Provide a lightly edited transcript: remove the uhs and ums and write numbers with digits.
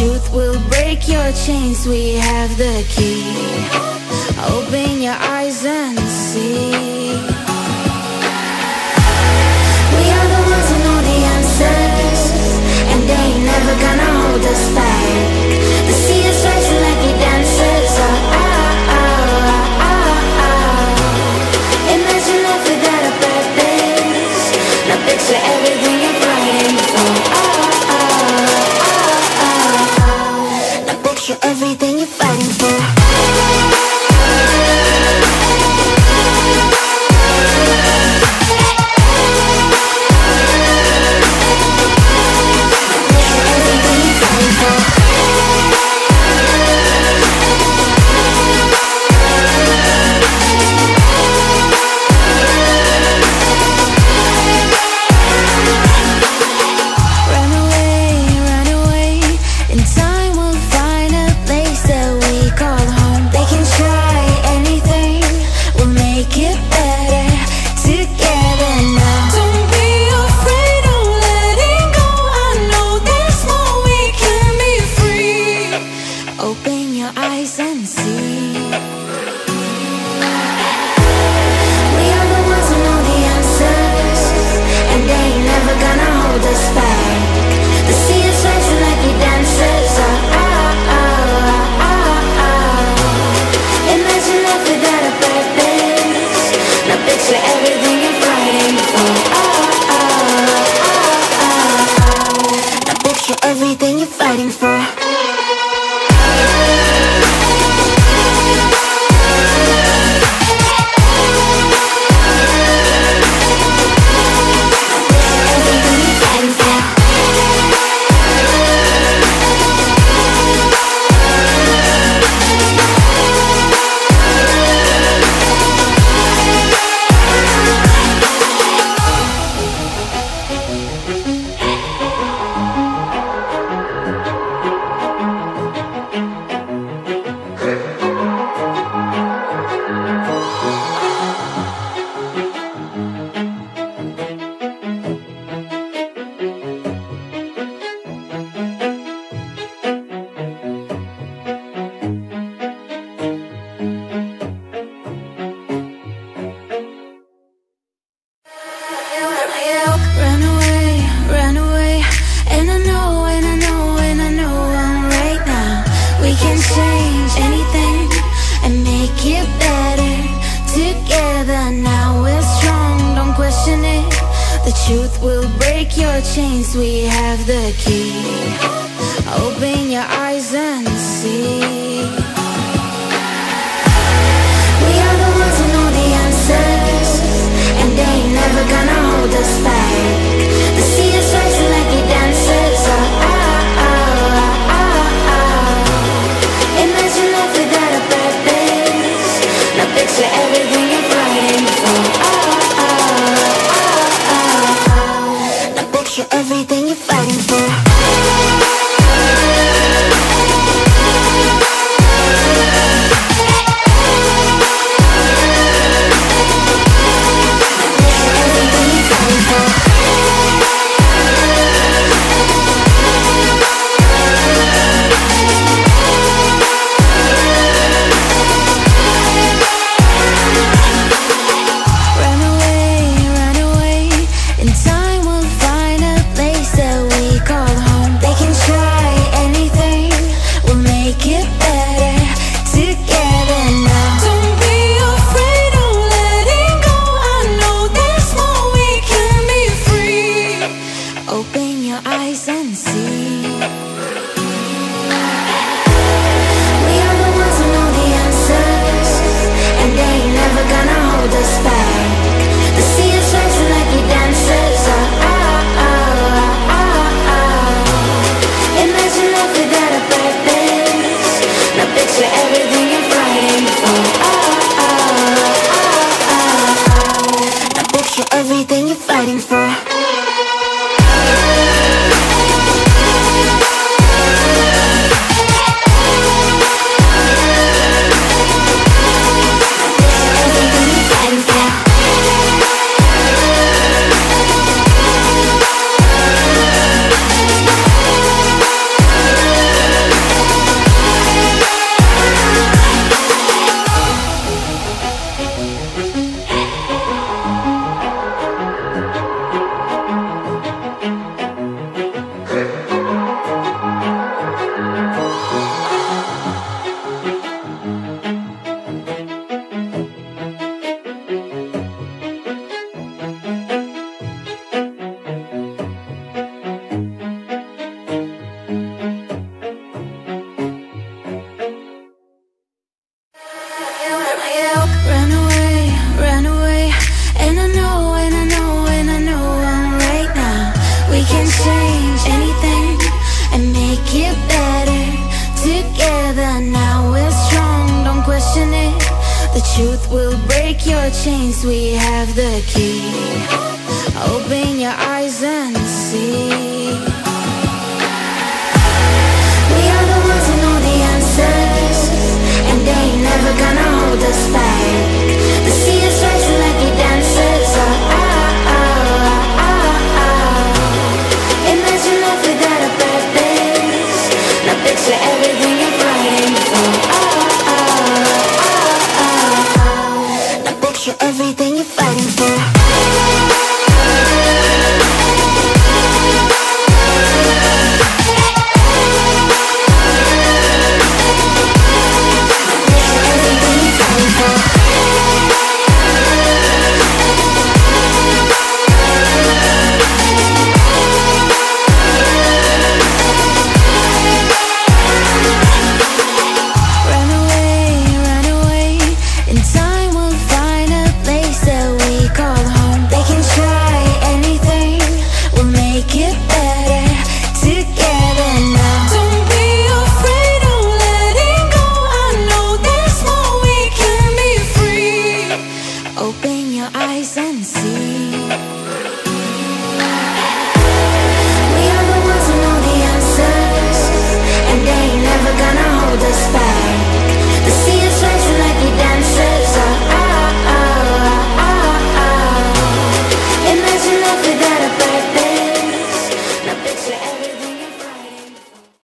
Truth will break your chains, we have the key. Open your eyes and see. We are the ones who know the answers, and they ain't never gonna hold us back. They see us rising like we dancers. Oh, oh, oh, oh, oh. Imagine life without a purpose. Now picture everything you're fighting for. Oh, everything you're fighting for. it better together. Now we're strong, don't question it. The truth will break your chains, we have the key. Open your eyes and see. We are the ones who know the answers, and they ain't never gonna hold us back. The sea is rising like we dancers. Oh, oh, oh, oh, oh. Imagine life without a purpose. Now picture everything you're fighting for. Oh, oh, oh, oh, oh. Now picture everything you're fighting for. Open your eyes and see.